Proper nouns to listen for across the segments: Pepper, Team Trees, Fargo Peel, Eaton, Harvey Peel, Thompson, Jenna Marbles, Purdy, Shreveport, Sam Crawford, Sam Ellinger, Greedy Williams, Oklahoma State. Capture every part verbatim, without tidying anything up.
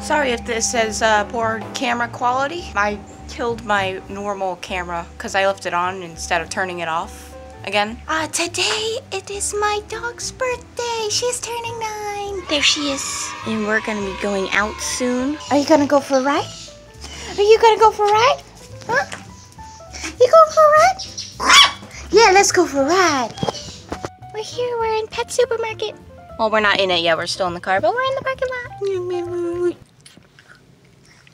Sorry if this is uh, poor camera quality. I killed my normal camera because I left it on instead of turning it off again. Uh, today it is my dog's birthday. She's turning nine. There she is. And we're going to be going out soon. Are you going to go for a ride? Are you going to go for a ride? Huh? You going for a ride? Yeah, let's go for a ride. We're here. We're in Pet Supermarket. Well, we're not in it yet. We're still in the car, but we're in the parking lot.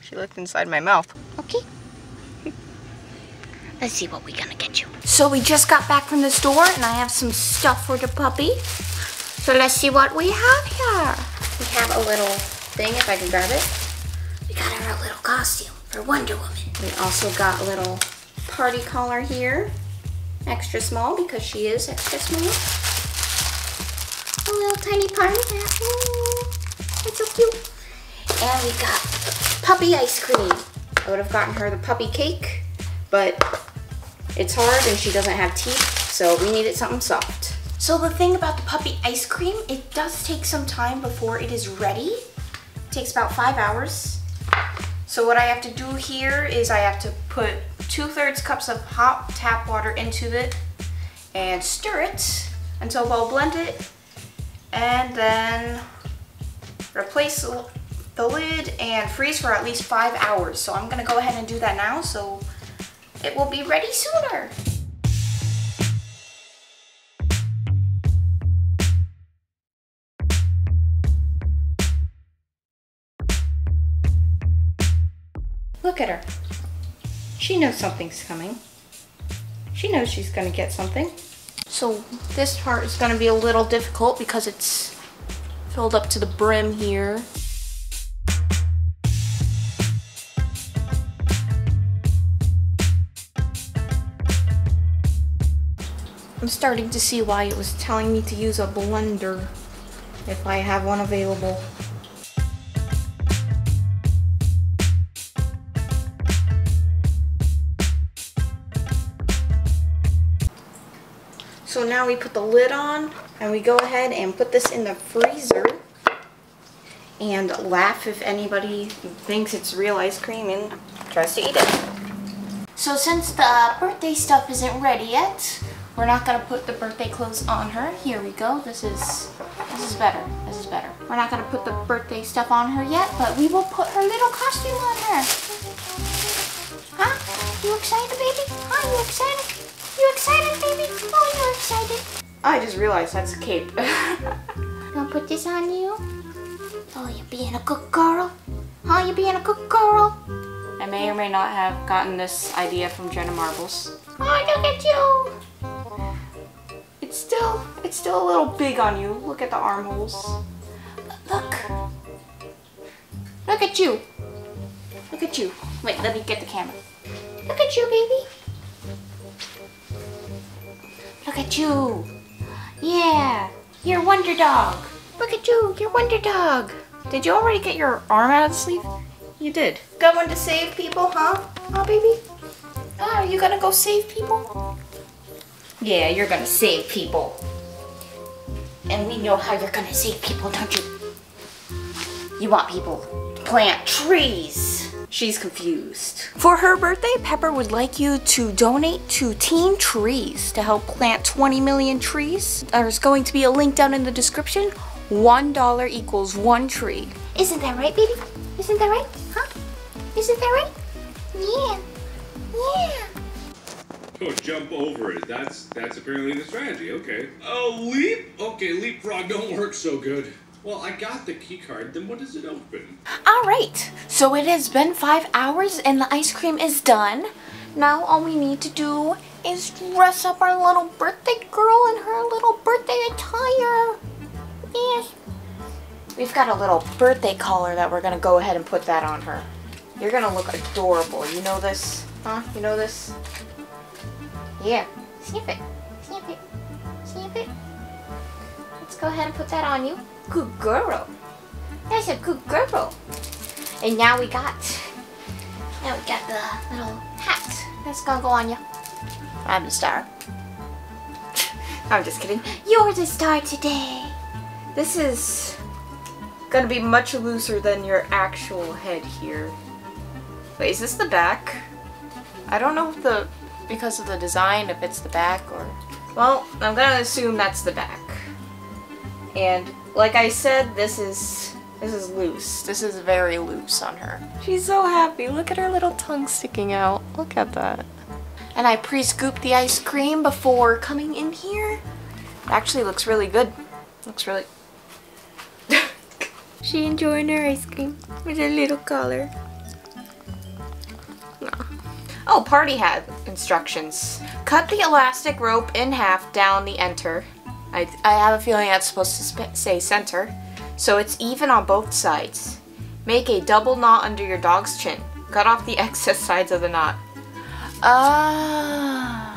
She looked inside my mouth. Okay. Let's see what we're gonna get you. So we just got back from the store, and I have some stuff for the puppy. So let's see what we have here. We have a little thing, if I can grab it. We got her a little costume for Wonder Woman. We also got a little party collar here. Extra small, because she is extra small. A little tiny party hat. It's so cute. And we got puppy ice cream. I would have gotten her the puppy cake, but it's hard and she doesn't have teeth, so we needed something soft. So the thing about the puppy ice cream, it does take some time before it is ready. It takes about five hours. So what I have to do here is I have to put two-thirds cups of hot tap water into it and stir it until well blended. And then replace the lid and freeze for at least five hours. So I'm gonna go ahead and do that now so it will be ready sooner. Look at her. She knows something's coming. She knows she's gonna get something. So this part is going to be a little difficult because it's filled up to the brim here. I'm starting to see why it was telling me to use a blender if I have one available. So now we put the lid on and we go ahead and put this in the freezer and laugh if anybody thinks it's real ice cream and tries to eat it. So since the birthday stuff isn't ready yet, we're not gonna put the birthday clothes on her. Here we go. This is this is better. This is better. We're not gonna put the birthday stuff on her yet, but we will put her little costume on her. Huh? You excited, baby? Huh? You excited? You excited, baby? Oh, you're excited. I just realized that's a cape. Gonna put this on you. Oh, you're being a good girl. Huh, you're being a good girl. I may or may not have gotten this idea from Jenna Marbles. Oh, look at you. It's still, it's still a little big on you. Look at the armholes. Look. Look at you. Look at you. Wait, let me get the camera. Look at you, baby. Look at you. Yeah, you're Wonder Dog. Look at you, you're Wonder Dog. Did you already get your arm out of the sleeve? You did. Going to save people, huh? Oh, baby? Oh, are you gonna go save people? Yeah, you're gonna save people. And we know how you're gonna save people, don't you? You want people to plant trees. She's confused. For her birthday, Pepper would like you to donate to Team Trees to help plant twenty million trees. There's going to be a link down in the description. One dollar equals one tree. Isn't that right, baby? Isn't that right? Huh? Isn't that right? Yeah. Yeah. Oh, jump over it. That's that's apparently the strategy. Okay. Oh, leap? Okay, leapfrog don't work so good. Well, I got the key card, then what does it open? Alright, so it has been five hours and the ice cream is done. Now all we need to do is dress up our little birthday girl in her little birthday attire. Yeah. We've got a little birthday collar that we're going to go ahead and put that on her. You're going to look adorable. You know this? Huh? You know this? Yeah. Snip it. Snip it. Snip it. Let's go ahead and put that on you. Good girl. That's a good girl. And now we got, now we got the little hat that's gonna go on you. I'm the star. I'm just kidding. You're the star today. This is gonna be much looser than your actual head here. Wait, is this the back? I don't know if the, because of the design, if it's the back or... Well, I'm gonna assume that's the back. And like I said, this is this is loose. This is very loose on her. She's so happy. Look at her little tongue sticking out. Look at that. And I pre-scooped the ice cream before coming in here. It actually looks really good. Looks really... She enjoying her ice cream with her little collar. Oh, party hat instructions. Cut the elastic rope in half down the enter. I, I have a feeling that's supposed to say center. So it's even on both sides. Make a double knot under your dog's chin. Cut off the excess sides of the knot. Ah.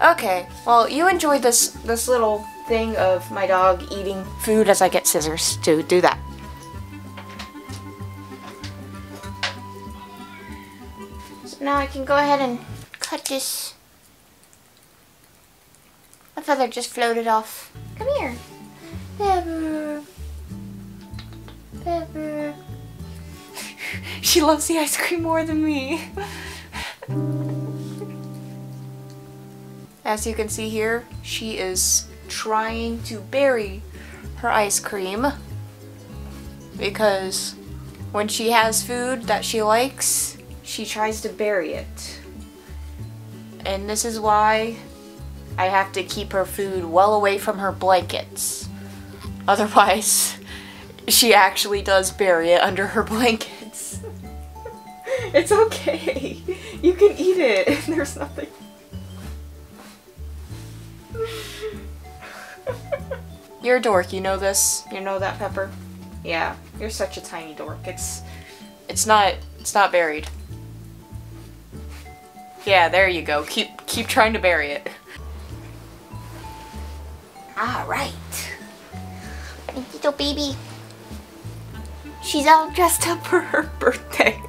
Uh, okay, well, you enjoyed this, this little thing of my dog eating food as I get scissors to do that. So now I can go ahead and cut this. A feather just floated off. Come here. Pepper. Pepper. She loves the ice cream more than me. As you can see here, she is trying to bury her ice cream because when she has food that she likes, she tries to bury it. And this is why I have to keep her food well away from her blankets. Otherwise, she actually does bury it under her blankets. It's okay. You can eat it and there's nothing. You're a dork, you know this? You know that, Pepper? Yeah, you're such a tiny dork. It's it's not it's not buried. Yeah, there you go. Keep keep trying to bury it. Alright. Little baby. She's all dressed up for her birthday.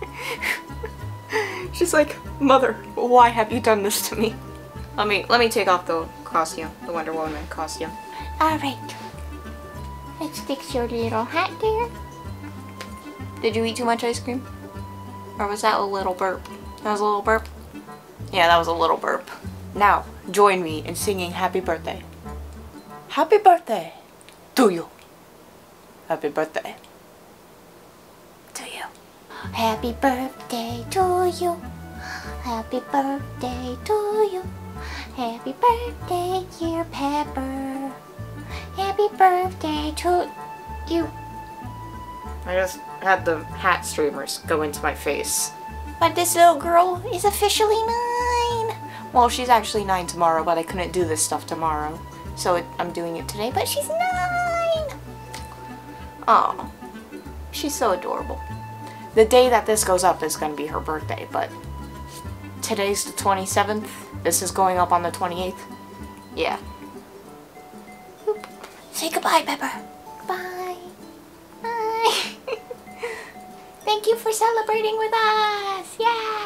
She's like, Mother, why have you done this to me? Let me let me take off the costume, the Wonder Woman costume. Alright. Let's fix your little hat there. Did you eat too much ice cream? Or was that a little burp? That was a little burp? Yeah, that was a little burp. Now, join me in singing happy birthday. Happy birthday to you. Happy birthday to you. Happy birthday to you. Happy birthday to you. Happy birthday, dear Pepper. Happy birthday to you. I just had the hat streamers go into my face. But this little girl is officially nine. Well, she's actually nine tomorrow, but I couldn't do this stuff tomorrow. So it, I'm doing it today, but she's nine! Oh, she's so adorable. The day that this goes up is going to be her birthday, but today's the twenty-seventh. This is going up on the twenty-eighth. Yeah. Oop. Say goodbye, Pepper. Goodbye. Bye. Thank you for celebrating with us. Yeah.